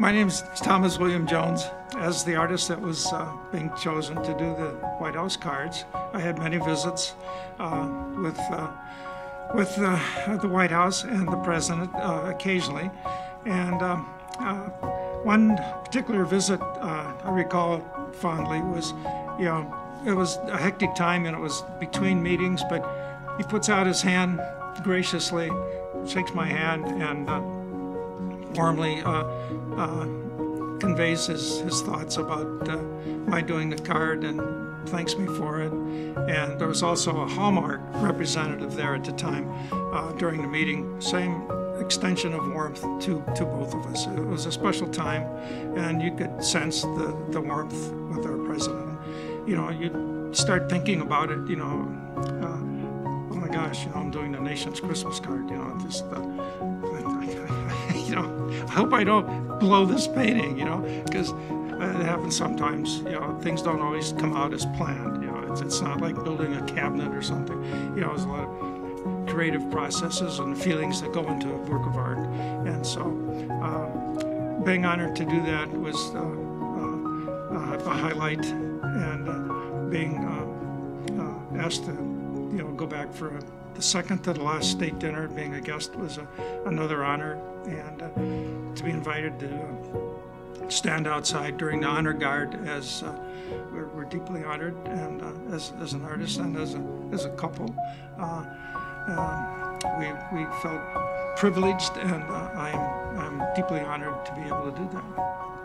My name is Thomas William Jones. As the artist that was being chosen to do the White House cards, I had many visits with the White House and the President occasionally. And one particular visit I recall fondly was, you know, it was a hectic time and it was between meetings, but he puts out his hand graciously, shakes my hand, and warmly conveys his thoughts about my doing the card and thanks me for it. And there was also a Hallmark representative there at the time during the meeting, same extension of warmth to both of us. It was a special time, and you could sense the warmth with our president. You know, you start thinking about it, you know, oh my gosh, you know, I'm doing the nation's Christmas card, you know, just you know, I hope I don't blow this painting, you know, because it happens sometimes, you know, things don't always come out as planned, you know, it's not like building a cabinet or something, you know, there's a lot of creative processes and feelings that go into a work of art, and so being honored to do that was a highlight, and being asked to, you know, go back for the second to the last state dinner, being a guest, was another honor, and to be invited to stand outside during the honor guard, as we're deeply honored, and as an artist and as a couple, we felt privileged, and I'm deeply honored to be able to do that.